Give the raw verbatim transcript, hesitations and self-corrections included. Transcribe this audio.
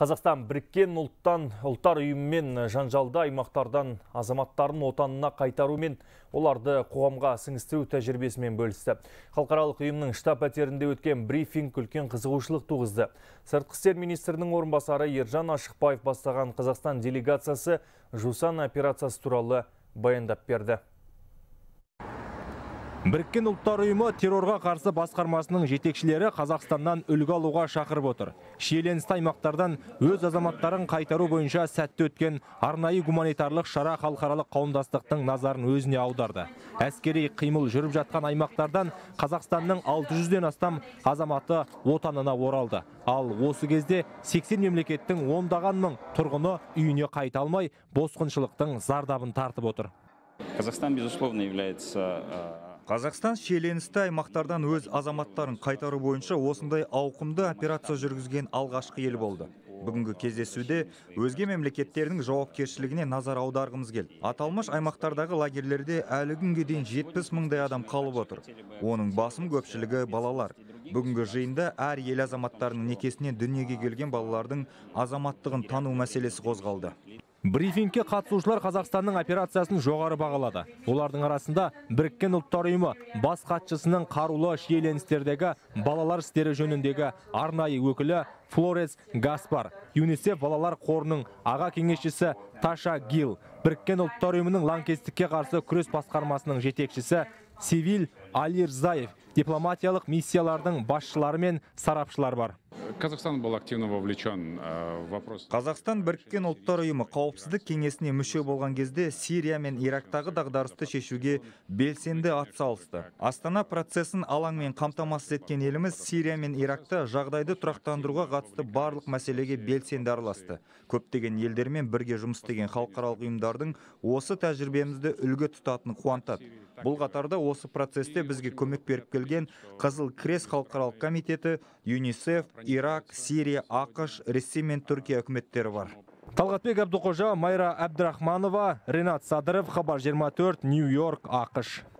Қазақстан біріккен ұлттар ұйымымен жанжалды аймақтардан азаматтарын отанына қайтару мен оларды қоғамға сіңістіру тәжірибесімен бөлісті. Халықаралық ұйымның штаб пәтерінде өткен брифинг үлкен қызығушылық туғызды. Сыртқы істер министрінің орынбасары Ержан Ашықпаев бастаған Қазақстан делегациясы Жусан операциясы туралы баяндап берді. Біріккен ұлттар ұйымы террорға қарсы басқармасының жетекшілері Қазақстаннан үлгі алуға шақырып отыр. Шиеленісті аймақтардан өз азаматтарын қайтару бойынша сәтті өткен арнайы гуманитарлық шара халықаралық қауымдастықтың назарын өзіне аударды. Әскери қимыл жүріп жатқан аймақтардан Қазақстанның алты жүзден астам азаматы отанына оралды. Ал осы кезде сексен мемлекеттің ондаған мың тұрғыны үйіне қайта алмай босқыншылықтың зардабын тартып отыр. Қазақстан, безусловно, является... Қазақстан шиеленісті аймақтардан өз азаматтарын қайтару бойынша осындай ауқымды операция жүргізген алғашқы ел болды. Бүгінгі кездесуде өзге мемлекеттердің жауапкершілігіне назар аударғымыз келді. Аталмыш аймақтардағы лагерлерде әлі күнге дейін жетпіс мыңдай адам қалып отыр. Оның басым көпшілігі балалар. Бүгінгі жиында әр ел азаматтарының некесінен дүниеге келген балалардың азаматтығын тану мәселесі қозғалды. Брифингке қатысушылар Қазақстанның операциясын жоғары бағалады. Олардың арасында біріккен ұлттар ұйымы бас хатшысының қарулы шиеленістердегі балалар істері жөніндегі арнайы өкілі Флорес Гаспар, ЮНИСЕФ балалар қорының аға кеңесшісі Таша Гил, біріккен ұлттар ұйымының лаңкестікке қарсы күрес басқармасының жетекшісі Севил Алир Заев, дипломатиялық миссиялардың басшылары мен сарапшылар бар. Қазақстан был активно вовлечен в вопрос. Қазақстан біріккен ұлттар ұйымы қауіпсіздік кеңесіне мүше болған кезде Сирия мен Ирактағы дағдарысты шешуге белсенді атсалысты. Астана процесін алаңмен қамтамасыз еткен еліміз Сирия мен Иракта жағдайды тұрақтандыруға қатысты барлық мәселеге белсенді араласты. Көптеген елдермен бірге жұмыс істеген халықаралық ұйымдардың осы тәжірибемізді үлгі тұтатыны қуантады. Бұл қатарда осы процесте бізге көмек беріп келген Қызыл Крест халықаралық комитеті, ЮНИСЕФ, Ирак, Сирия, ақш, Ресей мен Түркия үкіметтері бар. Талғатбек Абдықожа, Майра Абдрахманова, Ренат Садыров, Хабар жиырма төрт, Нью-Йорк, ақш.